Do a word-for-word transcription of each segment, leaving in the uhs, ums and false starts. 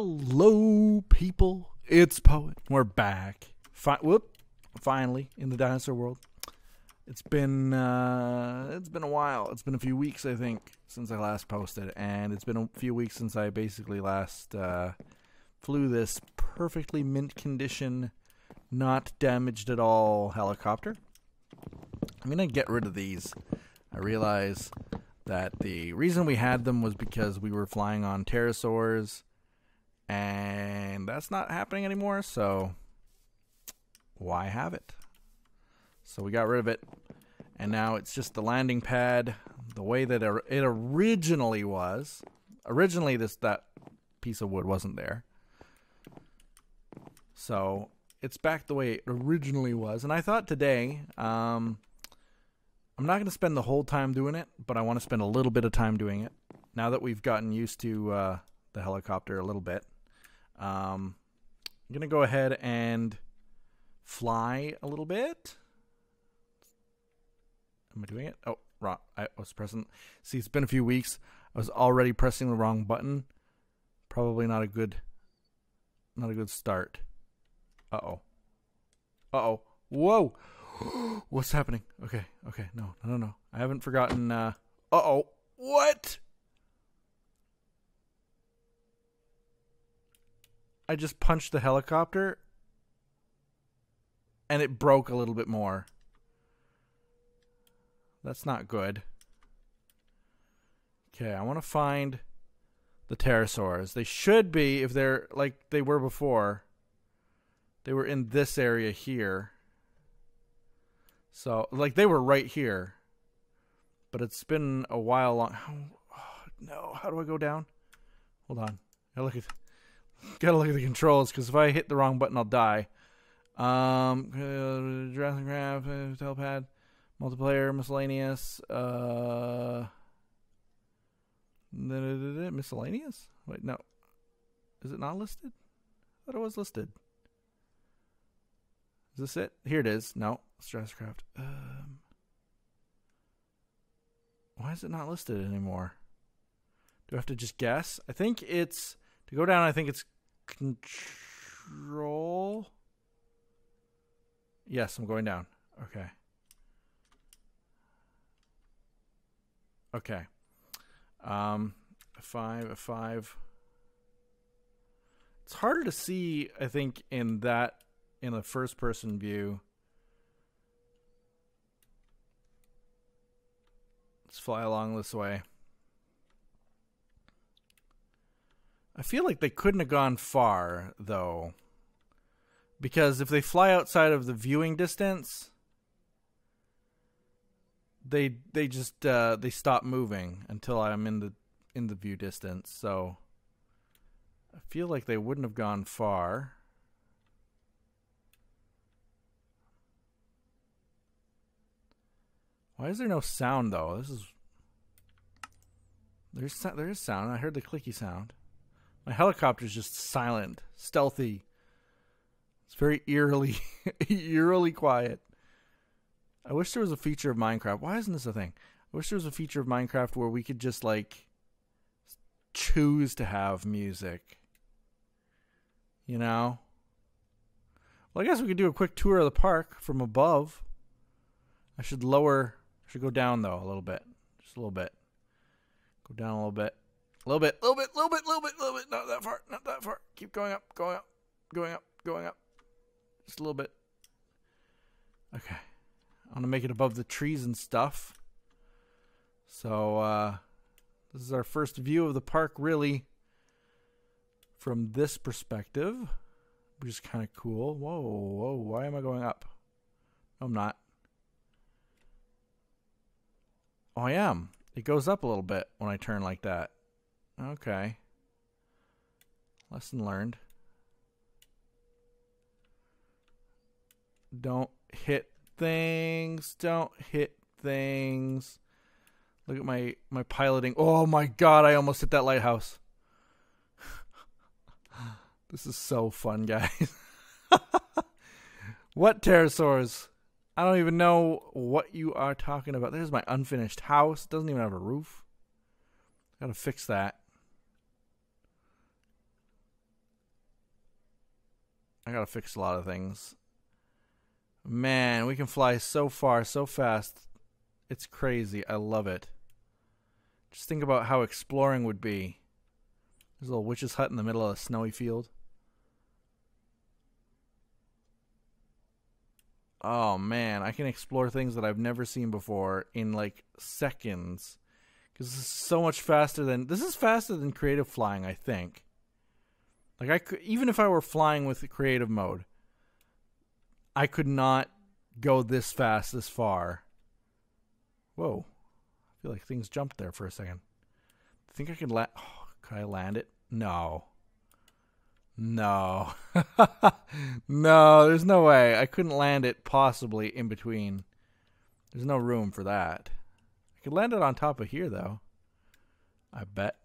Hello, people. It's Poet. We're back. Fi whoop! Finally, in the dinosaur world. It's been uh, it's been a while. It's been a few weeks, I think, since I last posted, and it's been a few weeks since I basically last uh, flew this perfectly mint condition, not damaged at all helicopter. I'm gonna get rid of these. I realize that the reason we had them was because we were flying on pterosaurs, and that's not happening anymore, so why have it? So we got rid of it, and now it's just the landing pad the way that it originally was. Originally this that piece of wood wasn't there, so it's back the way it originally was. And I thought today, um, I'm not going to spend the whole time doing it, but I want to spend a little bit of time doing it now that we've gotten used to uh, the helicopter a little bit. Um, I'm going to go ahead and fly a little bit. Am I doing it? Oh, wrong. I was pressing. See, it's been a few weeks. I was already pressing the wrong button. Probably not a good, not a good start. Uh-oh. Uh-oh. Whoa! What's happening? Okay, okay. No, no, no, no. I haven't forgotten. Uh, uh-oh. What? I just punched the helicopter, and it broke a little bit more. That's not good. Okay, I want to find the pterosaurs. They should be, if they're like they were before. They were in this area here. So, like, they were right here. But it's been a while long. Oh, no, how do I go down? Hold on. Gotta look at, gotta look at the controls, because if I hit the wrong button, I'll die. Um, uh, JurassicCraft, uh, TelePad, multiplayer, miscellaneous. Uh, miscellaneous? Wait, no. Is it not listed? I thought it was listed. Is this it? Here it is. No, it's JurassicCraft. Um, why is it not listed anymore? Do I have to just guess? I think it's, to go down, I think it's control. Yes, I'm going down. Okay. Okay. Um, F five, F five. It's harder to see, I think, in that, in the first person view. Let's fly along this way. I feel like they couldn't have gone far though, because if they fly outside of the viewing distance, they they just uh, they stop moving until I'm in the in the view distance. So I feel like they wouldn't have gone far. Why is there no sound though? This is there's there is sound. I heard the clicky sound. My helicopter's just silent, stealthy. It's very eerily, eerily quiet. I wish there was a feature of Minecraft. Why isn't this a thing? I wish there was a feature of Minecraft where we could just like choose to have music. You know. Well, I guess we could do a quick tour of the park from above. I should lower. Should go down though a little bit, just a little bit. Go down a little bit, a little bit, a little bit, a little bit, a little bit, a little bit. Not that far, not that far. Keep going up, going up, going up, going up. Just a little bit. Okay, I want to make it above the trees and stuff. So uh, this is our first view of the park, really, from this perspective, which is kind of cool. Whoa, whoa! Why am I going up? No, I'm not. Oh, I am. It goes up a little bit when I turn like that. Okay. Lesson learned. Don't hit things. Don't hit things. Look at my, my piloting. Oh my god, I almost hit that lighthouse. This is so fun, guys. What pterosaurs? I don't even know what you are talking about. There's my unfinished house. Doesn't even have a roof. Gotta fix that. I gotta fix a lot of things. Man, we can fly so far, so fast. It's crazy. I love it. Just think about how exploring would be. There's a little witch's hut in the middle of a snowy field. Oh man, I can explore things that I've never seen before in like seconds. Because this is so much faster than... This is faster than creative flying, I think. Like I could, even if I were flying with the creative mode, I could not go this fast, this far. Whoa. I feel like things jumped there for a second. I think I could land... Oh, could I land it? No. No. No, there's no way. I couldn't land it possibly in between. There's no room for that. I could land it on top of here, though. I bet.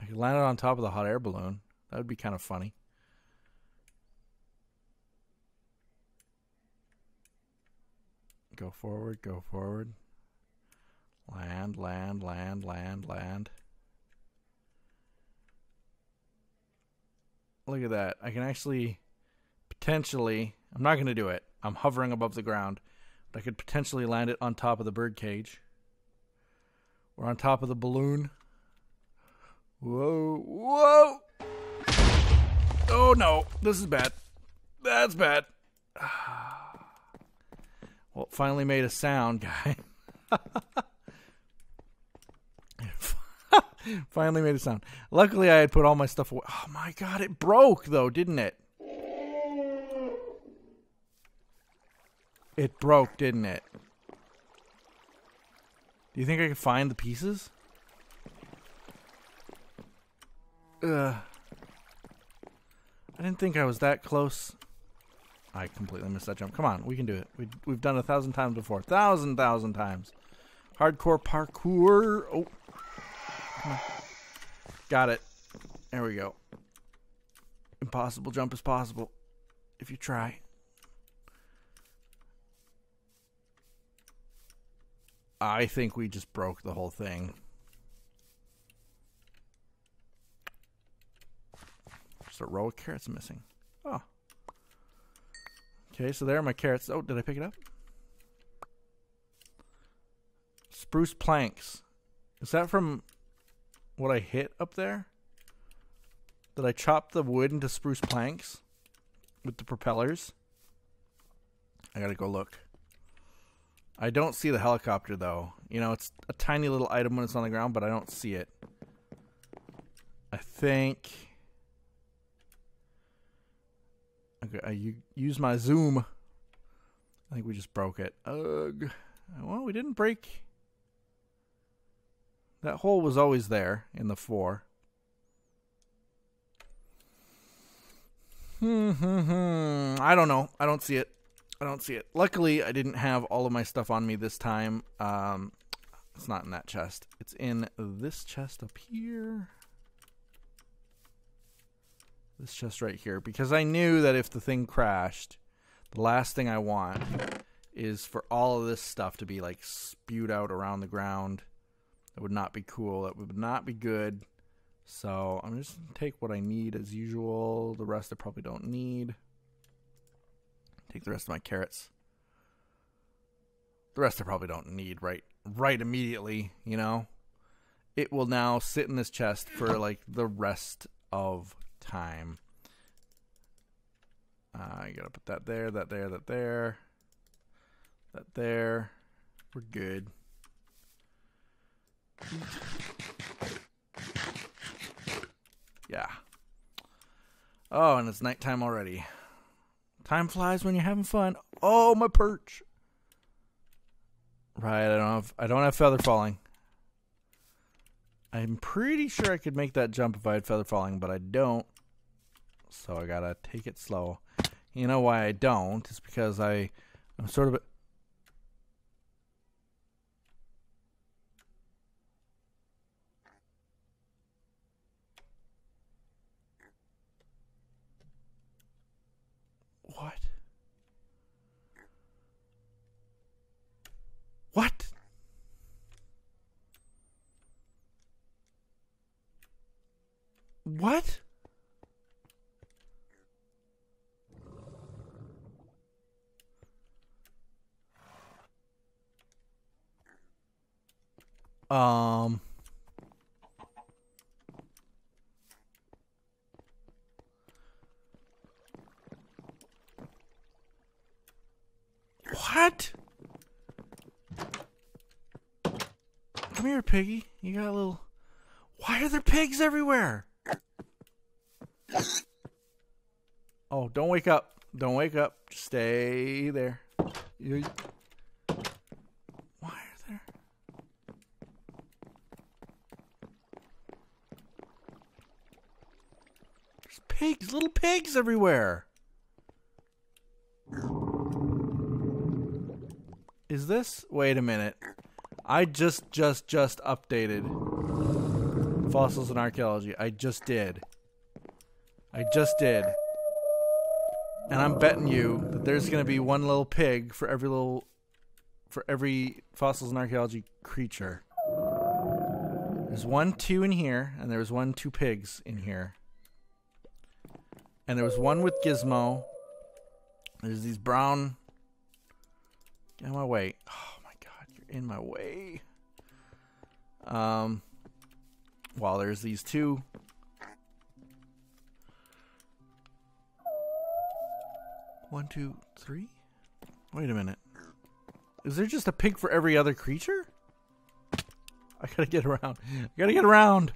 I could land it on top of the hot air balloon. That would be kind of funny. Go forward, go forward. Land, land, land, land, land. Look at that. I can actually potentially... I'm not going to do it. I'm hovering above the ground. But I could potentially land it on top of the bird cage. Or on top of the balloon. Whoa. Whoa! Oh no. This is bad. That's bad. Well, it finally made a sound, guy. Finally made a sound. Luckily, I had put all my stuff away. Oh my god, it broke though, didn't it? It broke, didn't it? Do you think I can find the pieces? Ugh. I didn't think I was that close. I completely missed that jump. Come on, we can do it. We, we've done a thousand times before. Thousand, thousand times. Hardcore parkour. Oh. Come on. Got it. There we go. Impossible jump is possible. If you try. I think we just broke the whole thing. Just a row of carrots missing. Oh. Okay, so there are my carrots. Oh, did I pick it up? Spruce planks. Is that from what I hit up there? Did I chop the wood into spruce planks with the propellers? I gotta go look. I don't see the helicopter, though. You know, it's a tiny little item when it's on the ground, but I don't see it. I think... Okay, I use my zoom. I think we just broke it. Ugh. Well, we didn't break. That hole was always there in the four. Hmm, hmm, hmm. I don't know. I don't see it. I don't see it. Luckily, I didn't have all of my stuff on me this time. Um, it's not in that chest. It's in this chest up here. This chest right here, because I knew that if the thing crashed, the last thing I want is for all of this stuff to be like spewed out around the ground. That would not be cool. That would not be good. So I'm just gonna take what I need as usual. The rest I probably don't need. Take the rest of my carrots. The rest I probably don't need right right immediately, you know. It will now sit in this chest for like the rest of time. Uh, you gotta put that there, that there, that there, that there. We're good. Yeah. Oh, and it's nighttime already. Time flies when you're having fun. Oh, my perch. Right, I don't have I don't have feather falling. I'm pretty sure I could make that jump if I had feather falling, but I don't. So I gotta take it slow. You know why I don't? It's because I, I'm sort of... A... What? What? What? Um... What? Come here, piggy. You got a little... Why are there pigs everywhere? Oh, don't wake up. Don't wake up. Stay there. You... Why are there... There's pigs. Little pigs everywhere. Is this? Wait a minute. I just, just, just updated Fossils and Archaeology. I just did. I just did. And I'm betting you that there's going to be one little pig for every little, for every Fossils and Archaeology creature. There's one, two in here, and there was one, two pigs in here. And there was one with Gizmo. There's these brown... Get out of my way. Oh my god, you're in my way. Um, while well, there's these two. One, two, three? Wait a minute. Is there just a pig for every other creature? I gotta get around. I gotta get around!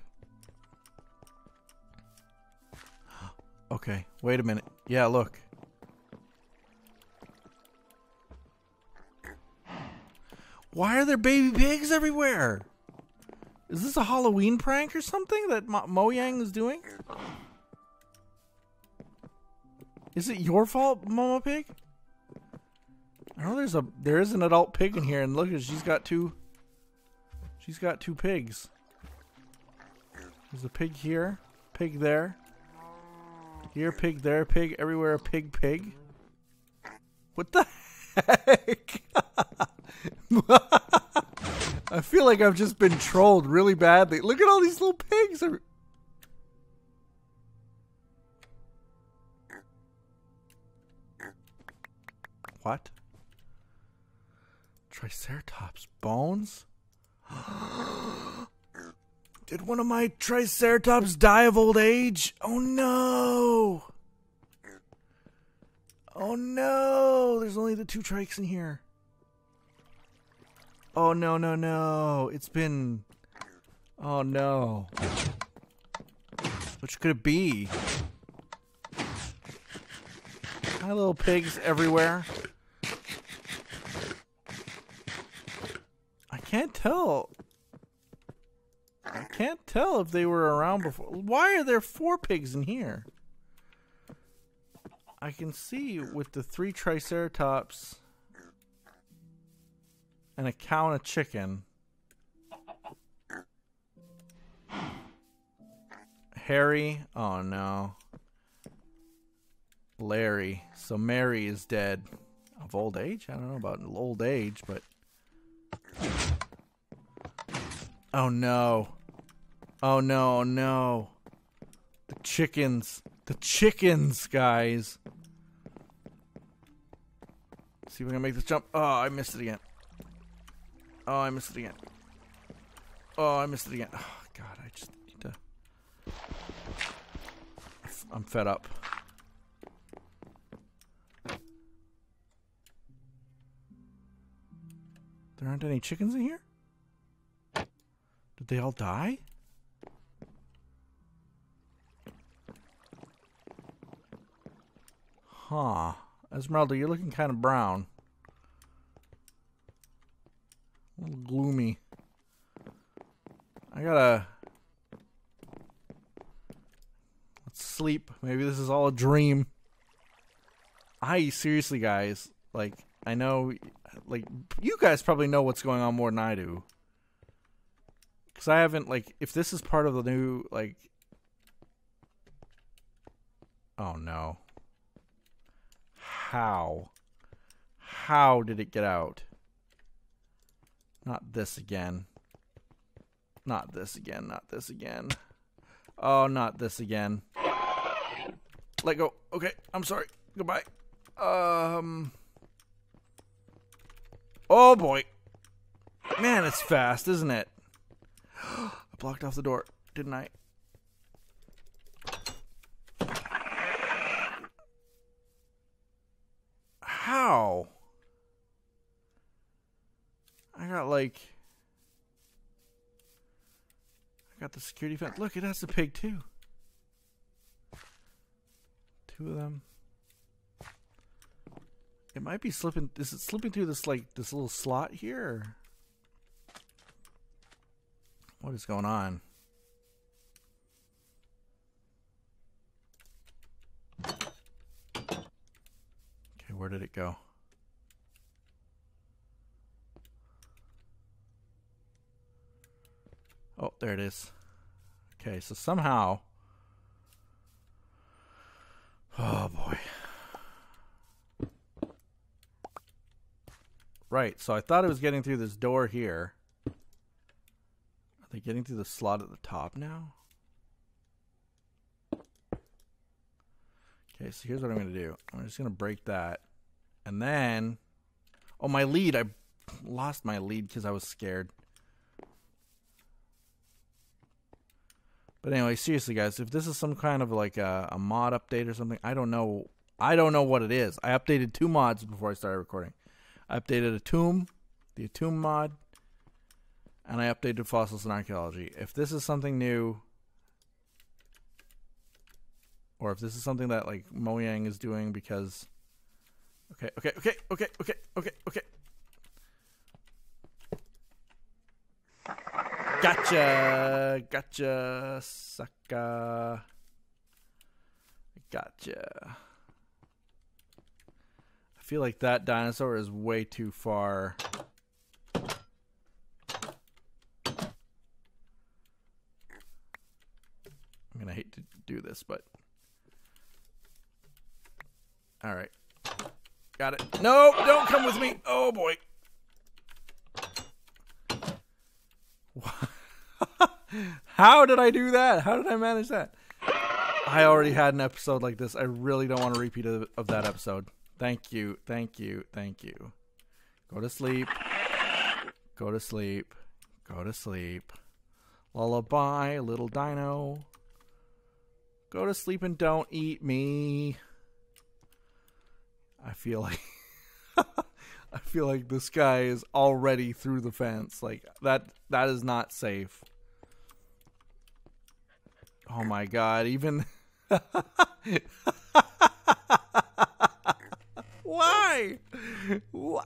Okay, wait a minute. Yeah, look. Why are there baby pigs everywhere? Is this a Halloween prank or something that Mo Mojang is doing? Is it your fault, Mama Pig? I know there's a there is an adult pig in here, and look, she's got two. She's got two pigs. There's a pig here, pig there, here, pig there, pig everywhere, pig, pig. What the heck? I feel like I've just been trolled really badly. Look at all these little pigs. What? Triceratops bones? Did one of my Triceratops die of old age? Oh no! Oh no! There's only the two trikes in here. Oh no no no! It's been. Oh no! Which could it be? Hi, little pigs everywhere. I can't tell. I can't tell if they were around before. Why are there four pigs in here? I can see with the three Triceratops. And a cow and a chicken. Harry. Oh no. Larry. So Mary is dead. Of old age? I don't know about old age, but... Oh no. Oh no, no. The chickens. The chickens, guys. Let's see if we can make this jump. Oh, I missed it again. Oh, I missed it again. Oh, I missed it again. Oh, God, I just need to... I'm fed up. There aren't any chickens in here? Did they all die? Huh. Esmeralda, you're looking kind of brown. A little gloomy. I gotta... Let's sleep. Maybe this is all a dream. I, seriously, guys. Like, I know... Like, you guys probably know what's going on more than I do. Because I haven't, like... If this is part of the new, like... Oh, no. How? How did it get out? Not this again. Not this again. Not this again. Oh, not this again. Let go. Okay, I'm sorry. Goodbye. Um. Oh boy. Man, it's fast, isn't it? blocked off the door, didn't I? How? I got like... I got the security fence. Look, it has a pig too. Two of them. It might be slipping. Is it slipping through this like this little slot here? What is going on? Okay, where did it go? Oh, there it is. Okay, so somehow. Oh boy. Right, so I thought it was getting through this door here. Are they getting through the slot at the top now? Okay, so here's what I'm going to do. I'm just going to break that. And then... Oh, my lead. I lost my lead because I was scared. But anyway, seriously, guys. If this is some kind of like a, a mod update or something, I don't know. I don't know what it is. I updated two mods before I started recording. I updated Atum, the Atum mod, and I updated Fossils and Archaeology. If this is something new, or if this is something that like Mojang is doing because... Okay, okay, okay, okay, okay, okay, okay. Gotcha, gotcha, sucker. Gotcha. I feel like that dinosaur is way too far. I'm gonna hate to do this, but all right, got it. No, don't come with me. Oh boy. How did I do that? How did I manage that? I already had an episode like this. I really don't want to repeat of, of that episode. Thank you, thank you, thank you. Go to sleep. Go to sleep. Go to sleep. Lullaby, little dino. Go to sleep and don't eat me. I feel like I feel like this guy is already through the fence. Like that that is not safe. Oh my god, even Why? Why?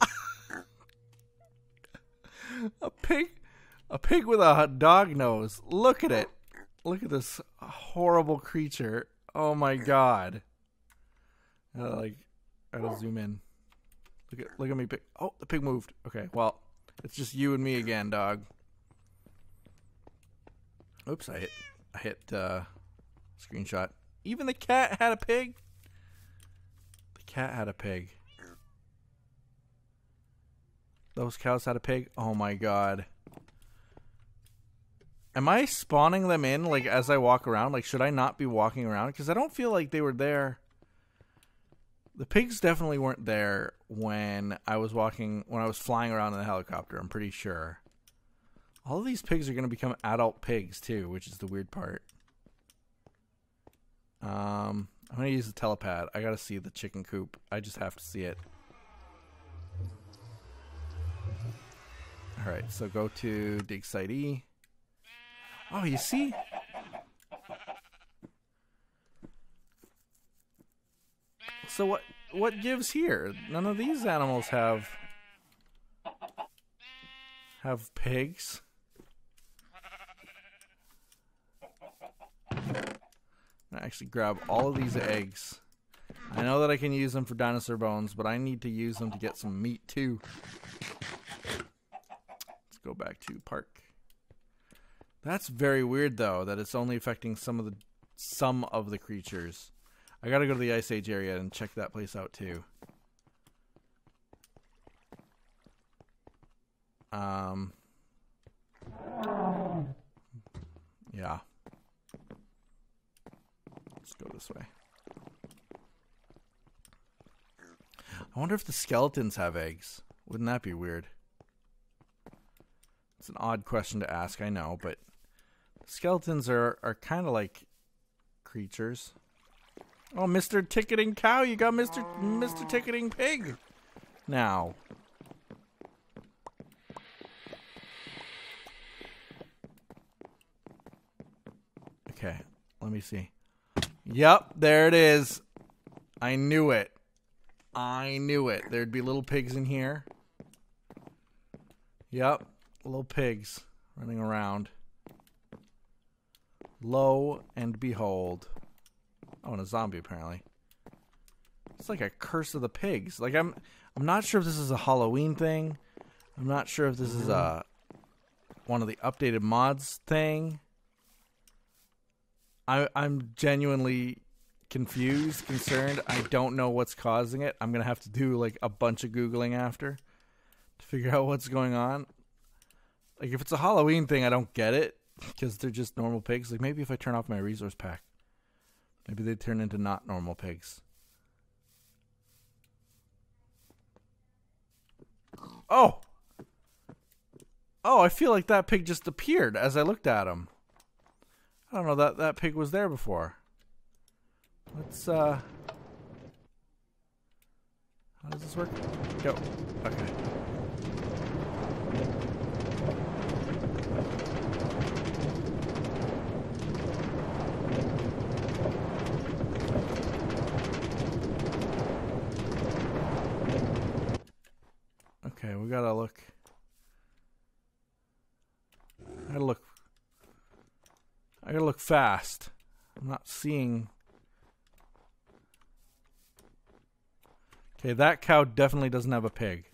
A pig, a pig with a dog nose. Look at it. Look at this horrible creature. Oh my god. Uh, like, I gotta zoom in. Look at, look at me. Pig. Oh, the pig moved. Okay, well, it's just you and me again, dog. Oops, I hit, I hit uh, screenshot. Even the cat had a pig. Cat had a pig. Those cows had a pig. Oh my god. Am I spawning them in like as I walk around? Like should I not be walking around? Because I don't feel like they were there. The pigs definitely weren't there when I was walking, when I was flying around in the helicopter, I'm pretty sure. All of these pigs are going to become adult pigs too, which is the weird part. Um... I'm gonna use the telepad. I gotta see the chicken coop. I just have to see it. Alright, so go to dig site E. Oh, you see? So what what gives here? None of these animals have have pigs. I actually grab all of these eggs. I know that I can use them for dinosaur bones, but I need to use them to get some meat too. Let's go back to park. That's very weird though, that it's only affecting some of the some of the creatures. I gotta go to the Ice Age area and check that place out too. Um Yeah. Let's go this way. I wonder if the skeletons have eggs. Wouldn't that be weird? It's an odd question to ask, I know, but Skeletons are, are kind of like creatures. Oh, Mister Ticketing Cow, you got Mister Mister Ticketing Pig now. Okay, let me see. Yep, there it is. I knew it. I knew it. There'd be little pigs in here. Yep, little pigs running around. Lo and behold. Oh, and a zombie apparently. It's like a curse of the pigs. Like I'm I'm not sure if this is a Halloween thing. I'm not sure if this is a one of the updated mods thing. I I'm genuinely confused, concerned. I don't know what's causing it. I'm gonna have to do like a bunch of Googling after to figure out what's going on. Like if it's a Halloween thing, I don't get it because they're just normal pigs. Like maybe if I turn off my resource pack, maybe they turn into not normal pigs. Oh! Oh, I feel like that pig just appeared as I looked at him. I don't know that that pig was there before. Let's, uh... how does this work? Go. Okay. Okay, we gotta look. I gotta look. I gotta look fast. I'm not seeing. Okay, that cow definitely doesn't have a pig.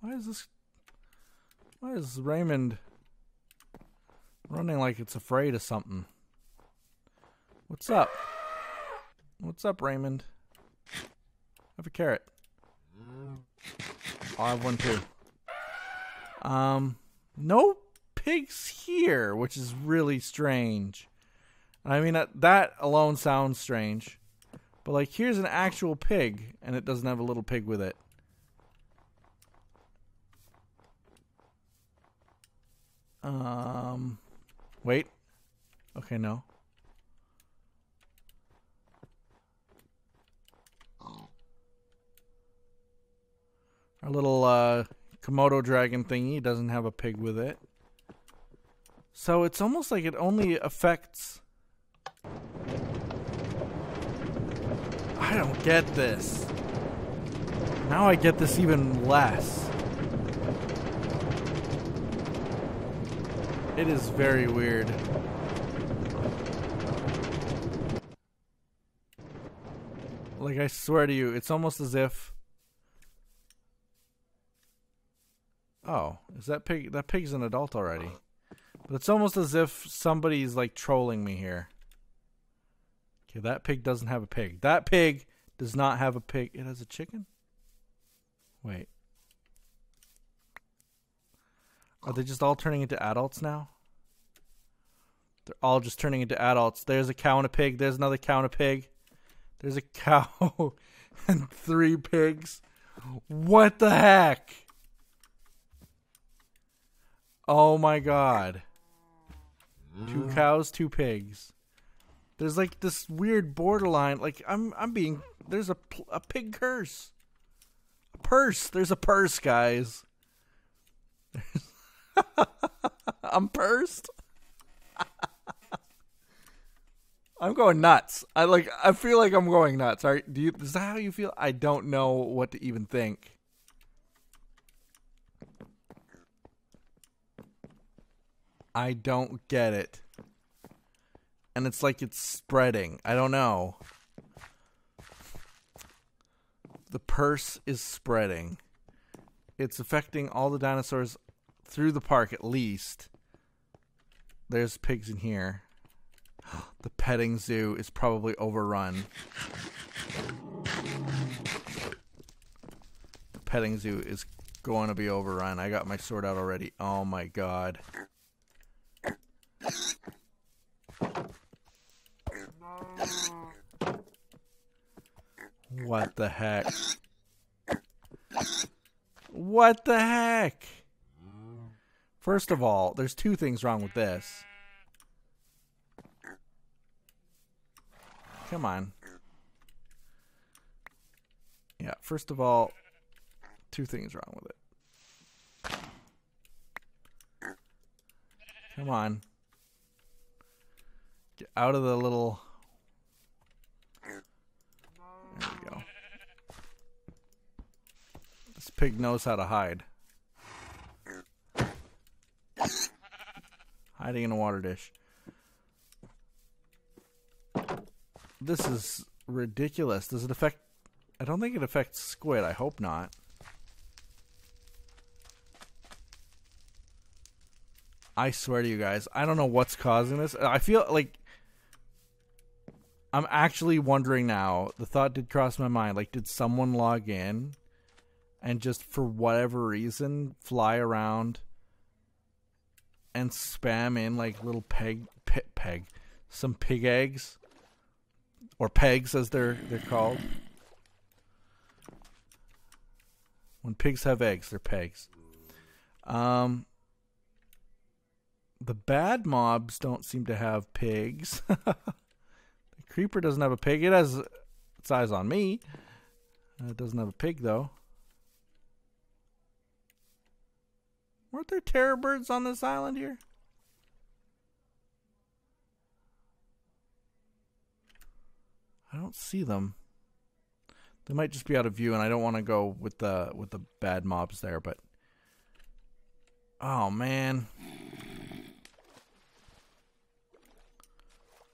Why is this? Why is Raymond running like it's afraid of something? What's up? What's up, Raymond? Have a carrot. I have one too. Um, no pigs here, which is really strange. I mean, that, that alone sounds strange. But like, here's an actual pig, and it doesn't have a little pig with it. Um, wait. Okay, no. Our little uh, Komodo dragon thingy doesn't have a pig with it. So it's almost like it only affects... I don't get this. Now I get this even less. It is very weird. Like, I swear to you, it's almost as if... Oh, is that pig? That pig's an adult already. But it's almost as if somebody's like trolling me here. Okay, that pig doesn't have a pig. That pig does not have a pig. It has a chicken? Wait. Are they just all turning into adults now? They're all just turning into adults. There's a cow and a pig. There's another cow and a pig. There's a cow and three pigs. What the heck? Oh my god. Two cows, two pigs. There's like this weird borderline. Like I'm I'm being there's a a pig curse. A purse. There's a purse, guys. I'm pursed. I'm going nuts. I like I feel like I'm going nuts. All right, do you is that how you feel? I don't know what to even think. I don't get it. And it's like it's spreading. I don't know. The purse is spreading. It's affecting all the dinosaurs through the park at least. There's pigs in here. The petting zoo is probably overrun. The petting zoo is going to be overrun. I got my sword out already. Oh my god. What the heck? What the heck? First of all, there's two things wrong with this. Come on. Yeah, first of all, two things wrong with it. Come on. Get out of the little... There we go. This pig knows how to hide. Hiding in a water dish. This is ridiculous. Does it affect... I don't think it affects squid. I hope not. I swear to you guys, I don't know what's causing this. I feel like... I'm actually wondering now. The thought did cross my mind. Like, did someone log in and just for whatever reason fly around and spam in like little peg... Pe peg. Some pig eggs. Or pegs as they're, they're called. When pigs have eggs, they're pegs. Um, the bad mobs don't seem to have pigs. The creeper doesn't have a pig. It has its eyes on me. It doesn't have a pig, though. Weren't there terror birds on this island here? I don't see them. They might just be out of view, and I don't want to go with the with the bad mobs there, but... Oh, man.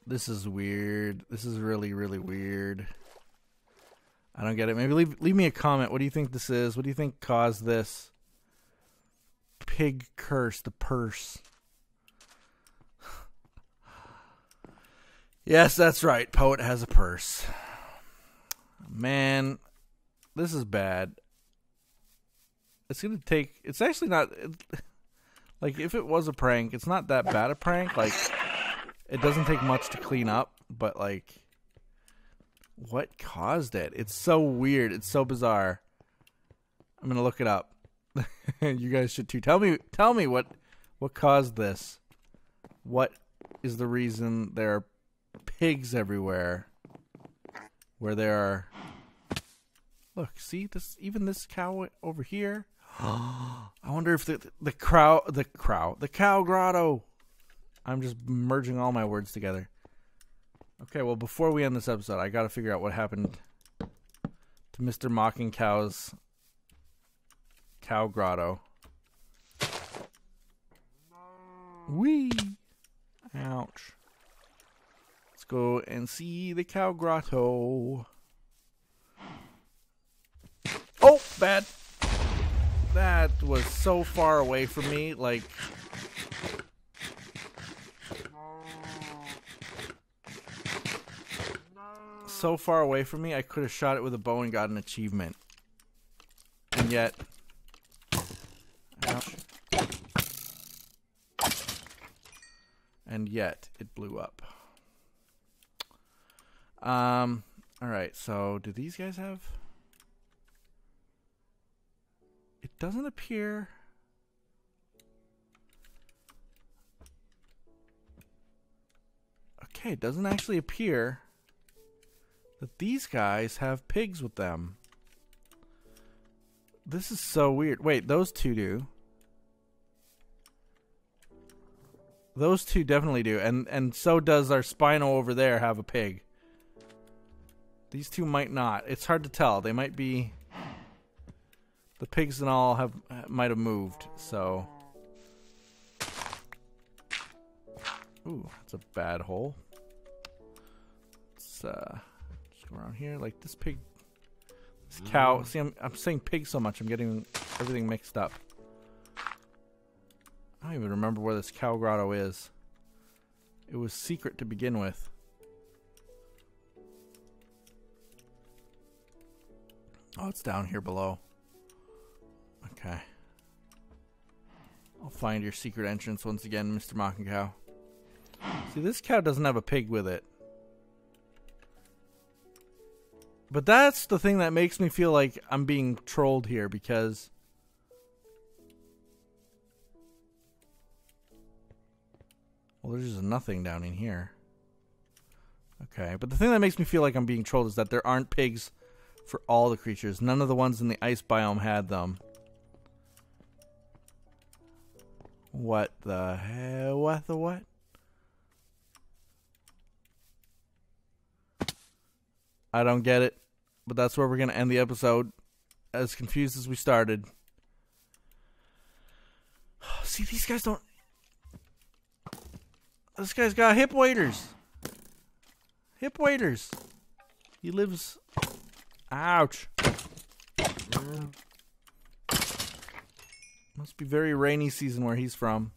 This is weird. This is really, really weird. I don't get it. Maybe leave, leave me a comment. What do you think this is? What do you think caused this? Pig curse. The purse. Yes, that's right. Poet has a purse. Man, this is bad. It's going to take... It's actually not... It, like, if it was a prank, it's not that bad a prank. Like, it doesn't take much to clean up, but, like... What caused it? It's so weird. It's so bizarre. I'm going to look it up. You guys should, too. Tell me, tell me what, what caused this. What is the reason there are pigs everywhere? Where there are... Look, see this. Even this cow over here. I wonder if the the crow, the crow, the cow grotto. I'm just merging all my words together. Okay, well, before we end this episode, I got to figure out what happened to Mister Mocking Cow's cow grotto. Wee! Ouch. Let's go and see the cow grotto. Oh, bad. That was so far away from me, like... So far away from me, I could have shot it with a bow and got an achievement. And yet... Ouch. And yet, it blew up. Um, alright, so do these guys have... It doesn't appear. Okay, it doesn't actually appear that these guys have pigs with them. This is so weird. Wait, those two do. Those two definitely do, and and so does our Spino over there have a pig. These two might not. It's hard to tell. They might be... The pigs and all have might have moved, so... Ooh, that's a bad hole. Let's uh, just go around here. Like, this pig... This cow... See, I'm, I'm saying pig so much, I'm getting everything mixed up. I don't even remember where this cow grotto is. It was secret to begin with. Oh, it's down here below. Okay. I'll find your secret entrance once again, Mister Mocking Cow. See, this cow doesn't have a pig with it. But that's the thing that makes me feel like I'm being trolled here, because there's nothing down in here. Okay, but the thing that makes me feel like I'm being trolled is that there aren't pigs for all the creatures. None of the ones in the ice biome had them. What the hell? What the what? I don't get it, but that's where we're going to end the episode. As confused as we started. See, these guys don't... This guy's got hip waders. Hip waders. He lives... Ouch. Must be very rainy season where he's from.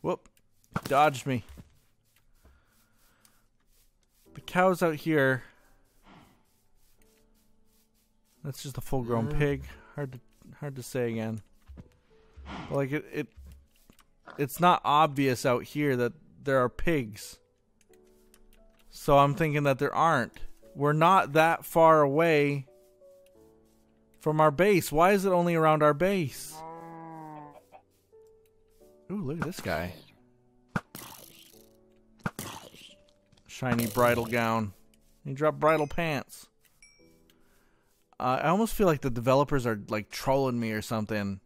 Whoop. Dodged me. The cows out here. That's just a full-grown pig. Hard to hard to say again. But like it, it, it's not obvious out here that there are pigs. So I'm thinking that there aren't. We're not that far away from our base. Why is it only around our base? Ooh, look at this guy. Shiny bridal gown. You drop bridal pants. Uh, I almost feel like the developers are like trolling me or something.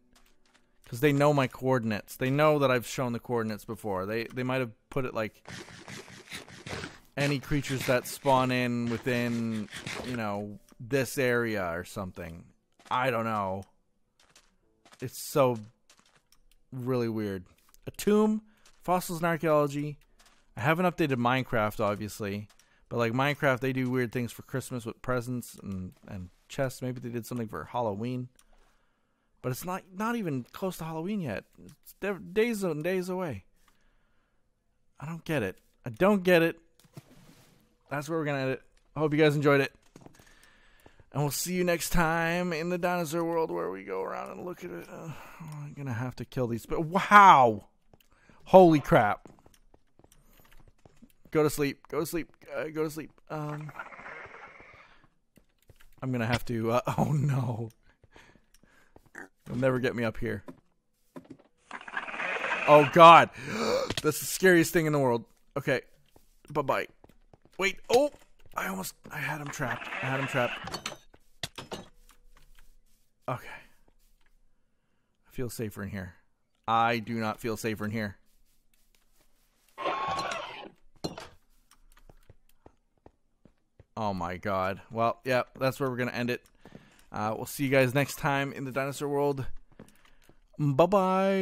Because they know my coordinates. They know that I've shown the coordinates before. They, they might have put it like... Any creatures that spawn in within, you know, this area or something. I don't know. It's so... Really weird. Atum, Fossils and Archaeology... I haven't updated Minecraft, obviously, but like Minecraft, they do weird things for Christmas with presents and, and chests. Maybe they did something for Halloween, but it's not not even close to Halloween yet. It's days and days away. I don't get it. I don't get it. That's where we're going to end it. I hope you guys enjoyed it. And we'll see you next time in the dinosaur world where we go around and look at it. Uh, I'm going to have to kill these. But wow. Holy crap. Go to sleep. Go to sleep. Uh, go to sleep. Um, I'm gonna have to. Uh, oh no! They'll never get me up here. Oh god! That's the scariest thing in the world. Okay. Bye bye. Wait. Oh! I almost. I had him trapped. I had him trapped. Okay. I feel safer in here. I do not feel safer in here. Oh my god. Well, yeah, that's where we're going to end it. Uh, we'll see you guys next time in the dinosaur world. Bye-bye.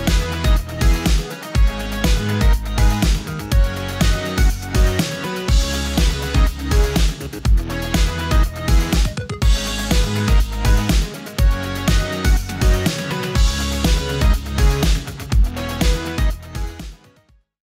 Ooh.